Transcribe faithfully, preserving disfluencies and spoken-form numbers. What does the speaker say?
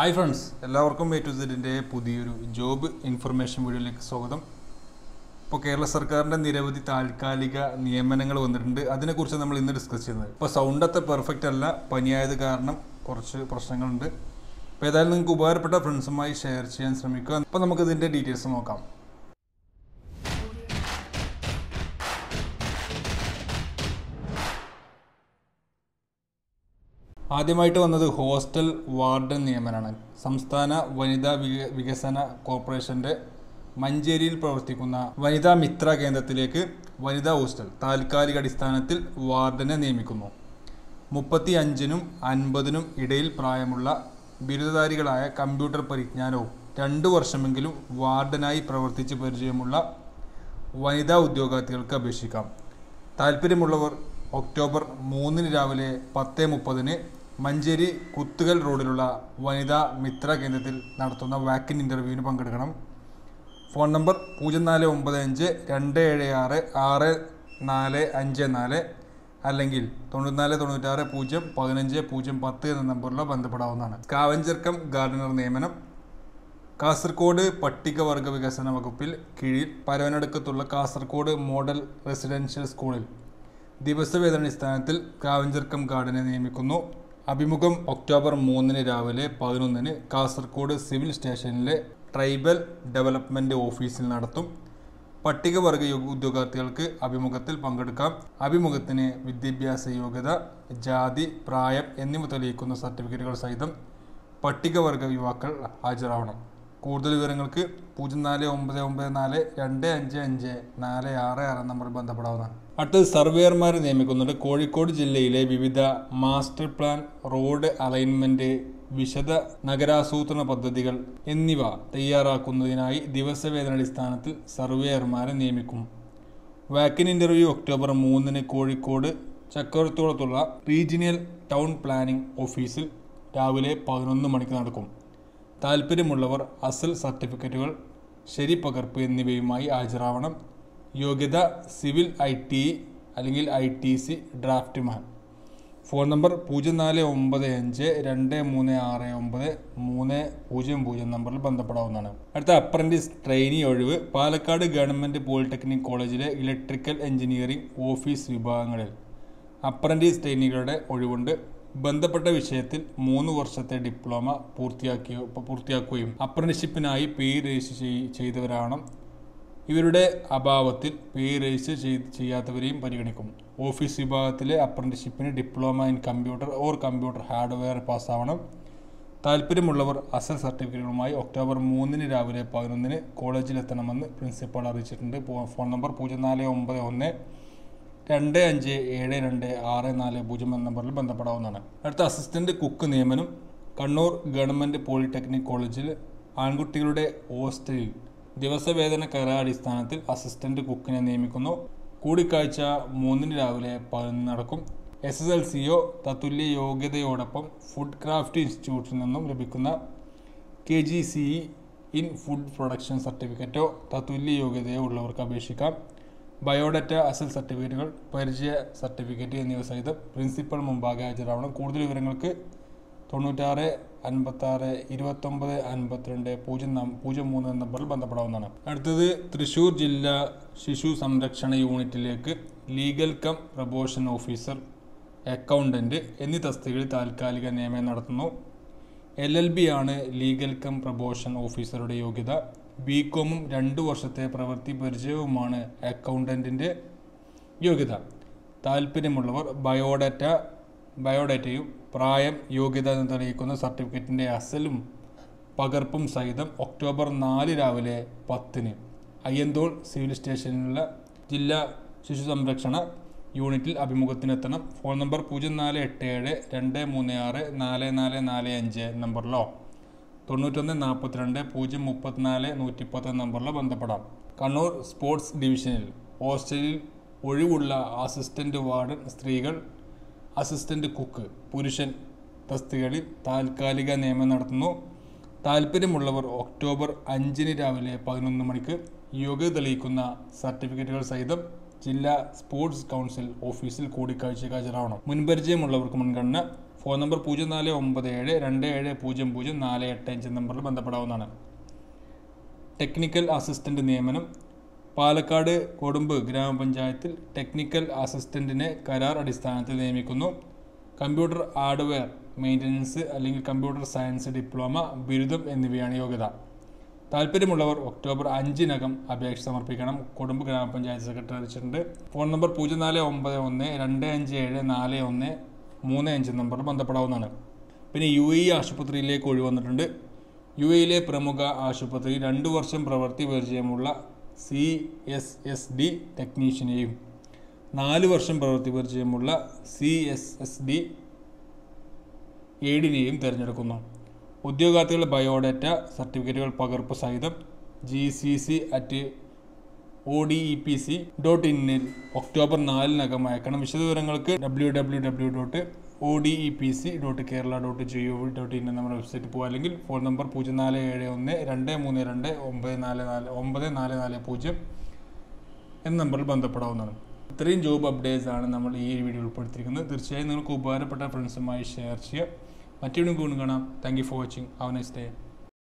Hi friends, welcome to the job information video. So, Kerala Sarkarinte Niravadhi Thalkkalika Niyamanangal vannittund. Athine kurichu nammal innu discuss cheyyunnu. Appo sound athre perfect alla paniyayathu kaaranam korchu prashnangal undu. Appo edayal ningalku upayappetta friends umayi share cheyyan shramikka. Appo namukku idinte details nokkam. ആദ്യമായിട്ട് വന്നത് hostel warden നിയമനാണ്. സംസ്ഥാന വനിതാ വികസന കോർപ്പറേഷന്റെ മഞ്ചേരിയിൽ പ്രവർത്തിക്കുന്ന വനിതാ മിത്ര കേന്ദ്രത്തിലേക്ക് വനിതാ ഹോസ്റ്റൽ താൽക്കാലിക അടിസ്ഥാനത്തിൽ വാർഡനെ നിയമിക്കുന്നു. മുപ്പത്തിയഞ്ചിനും അൻപതിനും ഇടയിൽ പ്രായമുള്ള ബിരുദധാരികളായ കമ്പ്യൂട്ടർ പരിജ്ഞാനവും രണ്ട് വർഷമെങ്കിലും വാർഡനായി പ്രവർത്തിച്ച് പരിചയമുള്ള വനിതാ ഉദ്യോഗാർത്ഥികൾക്ക് അപേക്ഷിക്കാം. താൽപ്പര്യമുള്ളവർ ഒക്ടോബർ മൂന്നിന് രാവിലെ പത്ത് മുപ്പതിന് മഞ്ചേരി കുത്തുകൽ റോഡിലുള്ള വനിതാ മിത്ര കേന്ദ്രത്തിൽ നടത്തുന്ന വാക്കൻ ഇൻ്റർവ്യൂവിന് പങ്കെടുക്കണം. ഫോൺ നമ്പർ പൂജ്യം നാല് ഒമ്പത് അഞ്ച് രണ്ട് ഏഴ് ആറ് ആറ് നാല് അഞ്ച് നാല് അല്ലെങ്കിൽ തൊണ്ണൂറ്റിനാല് തൊണ്ണൂറ്റാറ് പൂജ്യം പതിനഞ്ച് പൂജ്യം പത്ത് എന്ന നമ്പറിലോ ബന്ധപ്പെടാവുന്നതാണ്. കാവഞ്ചർക്കം ഗാർഡനർ നിയമനം കാസർഗോഡ് പട്ടികവർഗ വികസന വകുപ്പിൽ കീഴിൽ പരവനടുക്കത്തുള്ള കാസർഗോഡ് മോഡൽ റെസിഡൻഷ്യൽ സ്കൂളിൽ ദിവസവേതനസ്ഥാനത്തിൽ കാവഞ്ചർക്കം ഗാർഡനെ നിയമിക്കുന്നു. അഭിമുഖം ഒക്ടോബർ മൂന്നിന് രാവിലെ പതിനൊന്നിന് കാസർഗോഡ് സിവിൽ സ്റ്റേഷനിലെ ട്രൈബൽ ഡെവലപ്മെൻറ്റ് ഓഫീസിൽ നടത്തും. പട്ടികവർഗ ഉദ്യോഗാർത്ഥികൾക്ക് അഭിമുഖത്തിൽ പങ്കെടുക്കാം. അഭിമുഖത്തിന് വിദ്യാഭ്യാസ യോഗ്യത, ജാതി, പ്രായം എന്നിവ തെളിയിക്കുന്ന സർട്ടിഫിക്കറ്റുകൾ സഹിതം പട്ടികവർഗ യുവാക്കൾ ഹാജരാവണം. കൂടുതൽ വിവരങ്ങൾക്ക് പൂജ്യം നാല് ഒമ്പത് ഒമ്പത് നാല് രണ്ട് അഞ്ച് അഞ്ച് നാല് ആറ് ആറ് നമ്പറിൽ ബന്ധപ്പെടാവുന്നതാണ്. അടുത്തത് സർവേയർമാരെ നിയമിക്കുന്നുണ്ട്. കോഴിക്കോട് ജില്ലയിലെ വിവിധ മാസ്റ്റർ പ്ലാൻ, റോഡ് അലൈൻമെൻറ്റ്, വിശദ നഗരാസൂത്രണ പദ്ധതികൾ എന്നിവ തയ്യാറാക്കുന്നതിനായി ദിവസവേതനടിസ്ഥാനത്തിൽ സർവേയർമാരെ നിയമിക്കും. വാക്കൻ ഇൻ്റർവ്യൂ ഒക്ടോബർ മൂന്നിന് കോഴിക്കോട് ചക്കരത്തോളത്തുള്ള റീജിയണൽ ടൗൺ പ്ലാനിംഗ് ഓഫീസിൽ രാവിലെ പതിനൊന്ന് മണിക്ക് നടക്കും. താൽപ്പര്യമുള്ളവർ അസൽ സർട്ടിഫിക്കറ്റുകൾ, ശരിപ്പകർപ്പ് എന്നിവയുമായി ഹാജരാവണം. യോഗ്യത സിവിൽ ഐ ടി അല്ലെങ്കിൽ I T C draftsman. Phone number പൂജ്യം നാല് ഒമ്പത് അഞ്ച് രണ്ട് മൂന്ന് ആറ് ഒമ്പത് മൂന്ന് പൂജ്യം പൂജ്യം നമ്പറിൽ ബന്ധപ്പെടാവുന്നതാണ്. അടുത്ത അപ്രൻറ്റീസ് ട്രെയിനി ഒഴിവ് പാലക്കാട് ഗവൺമെൻറ് പോളിടെക്നിക് കോളേജിലെ ഇലക്ട്രിക്കൽ എഞ്ചിനീയറിംഗ് ഓഫീസ് വിഭാഗങ്ങളിൽ അപ്രൻറ്റീസ് ട്രെയിനികളുടെ ഒഴിവുണ്ട്. ബന്ധപ്പെട്ട വിഷയത്തിൽ മൂന്ന് വർഷത്തെ ഡിപ്ലോമ പൂർത്തിയാക്കിയോ പൂർത്തിയാക്കുകയും അപ്രന്റീസ്ഷിപ്പിനായി പേര് രജിസ്റ്റർ ചെയ്തവരാവണം. ഇവരുടെ അഭാവത്തിൽ പേര് രജിസ്റ്റർ ചെയ്ത് ചെയ്യാത്തവരെയും പരിഗണിക്കും. ഓഫീസ് വിഭാഗത്തിലെ അപ്രന്റീസ്ഷിപ്പിന് diploma in computer or computer hardware പാസ്സാവണം. താല്പര്യമുള്ളവർ അസൽ സർട്ടിഫിക്കറ്റുകളുമായി ഒക്ടോബർ മൂന്നിന് രാവിലെ പതിനൊന്നിന് കോളേജിലെത്തണമെന്ന് പ്രിൻസിപ്പാൾ അറിയിച്ചിട്ടുണ്ട്. ഫോൺ നമ്പർ പൂജ്യം നാല് ഒമ്പത് ഒന്ന് രണ്ട് അഞ്ച് ഏഴ് രണ്ട് ആറ് നാല് പൂജ്യം എന്ന നമ്പറിൽ ബന്ധപ്പെടാവുന്നതാണ്. അടുത്ത അസിസ്റ്റൻ്റ് കുക്ക് നിയമനം കണ്ണൂർ ഗവൺമെൻറ് പോളിടെക്നിക് കോളേജിൽ ആൺകുട്ടികളുടെ ഹോസ്റ്റലിൽ ദിവസവേതന കരാർ അടിസ്ഥാനത്തിൽ അസിസ്റ്റൻ്റ് കുക്കിനെ നിയമിക്കുന്നു. കൂടിക്കാഴ്ച മൂന്നിന് രാവിലെ പതിനൊന്ന് നടക്കും. എസ് എസ് എൽ സിയോ തത്തുല്യ യോഗ്യതയോടൊപ്പം ഫുഡ് ക്രാഫ്റ്റ് ഇൻസ്റ്റിറ്റ്യൂട്ടിൽ നിന്നും ലഭിക്കുന്ന K G C E in food production സർട്ടിഫിക്കറ്റോ തത്തുല്യ യോഗ്യതയോ ഉള്ളവർക്ക് അപേക്ഷിക്കാം. ബയോഡാറ്റ, അസൽ സർട്ടിഫിക്കറ്റുകൾ, പരിചയ സർട്ടിഫിക്കറ്റ് എന്നിവ സഹിതം പ്രിൻസിപ്പൽ മുമ്പാകെ ഹാജരാവണം. കൂടുതൽ വിവരങ്ങൾക്ക് തൊണ്ണൂറ്റാറ് അൻപത്താറ് ഇരുപത്തൊമ്പത് അൻപത്തിരണ്ട് പൂജ്യം പൂജ്യം മൂന്ന് നമ്പറിൽ ബന്ധപ്പെടാവുന്നതാണ്. അടുത്തത് തൃശ്ശൂർ ജില്ലാ ശിശു സംരക്ഷണ യൂണിറ്റിലേക്ക് legal cum probation officer, accountant എന്നീ തസ്തികകളിൽ താൽക്കാലിക നിയമനം നടത്തുന്നു. എൽ എൽ ബി ആണ് ലീഗൽ കം പ്രൊബോഷൻ ഓഫീസറുടെ യോഗ്യത. ബി കോമും രണ്ട് വർഷത്തെ പ്രവൃത്തി പരിചയവുമാണ് അക്കൗണ്ടൻറ്റിൻ്റെ യോഗ്യത. താൽപ്പര്യമുള്ളവർ ബയോഡാറ്റ ബയോഡാറ്റയും പ്രായം, യോഗ്യത എന്ന് തെളിയിക്കുന്ന സർട്ടിഫിക്കറ്റിൻ്റെ അസലും പകർപ്പും സഹിതം ഒക്ടോബർ നാല് രാവിലെ പത്തിന് അയ്യന്തോൾ സിവിൽ സ്റ്റേഷനിലുള്ള ജില്ലാ ശിശു സംരക്ഷണ യൂണിറ്റിൽ അഭിമുഖത്തിനെത്തണം. ഫോൺ നമ്പർ പൂജ്യം നാല് എട്ട് ഏഴ് രണ്ട് മൂന്ന് ആറ് നാല് നാല് നാല് അഞ്ച് നമ്പറിലോ തൊണ്ണൂറ്റൊന്ന് നാൽപ്പത്തിരണ്ട് പൂജ്യം മുപ്പത്തിനാല് നൂറ്റിപ്പത്ത് നമ്പറിൽ ബന്ധപ്പെടാം. കണ്ണൂർ സ്പോർട്സ് ഡിവിഷനിൽ ഹോസ്റ്റലിൽ ഒഴിവുള്ള അസിസ്റ്റൻ്റ് വാർഡൻ സ്ത്രീകൾ, അസിസ്റ്റൻ്റ് കുക്ക് പുരുഷൻ തസ്തികളിൽ താൽക്കാലിക നിയമനം നടത്തുന്നു. താൽപ്പര്യമുള്ളവർ ഒക്ടോബർ അഞ്ചിന് രാവിലെ പതിനൊന്ന് മണിക്ക് യോഗ്യത തെളിയിക്കുന്ന സർട്ടിഫിക്കറ്റുകൾ സഹിതം ജില്ലാ സ്പോർട്സ് കൗൺസിൽ ഓഫീസിൽ കൂടിക്കാഴ്ചയ്ക്ക് ഹാജരാവണം. മുൻപരിചയമുള്ളവർക്ക് മുൻഗണന. phone number Pujan Ale Ombade, Rande Pujan Pujan Nale attention number Bandapadana. Technical assistant name Palakkad Kodumbu Gram Panchayathil, technical assistant in a Karar Adistanathil Nemikkunnu. Computer hardware maintenance, computer science diploma, Birudam and Viana Yogada. Talperimulla, October Anjinagam, Abex Samarpikanam, Kodumbu Gram Panchayat Secretary, phone number Pujanale Ombaone, Rande and Jade and Ale one, Muna engine number on the Padana. Penny U A E Ashupatrile Kodivanda U A E Pramuga Ashupatri, Randu Version Proverti Vergiamula, C S S D Technician. Nali version Parati Vergemulla, C S S D A D name Terjacuna Udiogatil Biodata, Certificate Pagarposaida, G C C at O D E P C dot in October Nile Nagama Economic w w w dot o d e p c dot kerala dot gov dot in number of website Pualing, phone number Pujanale Edeone, Rande Munerande, Ombe Nale Ombe Nale Puja, and number Bandapadana. Three job updates are in this video. Please share friends. Thank you for watching. Have a nice day.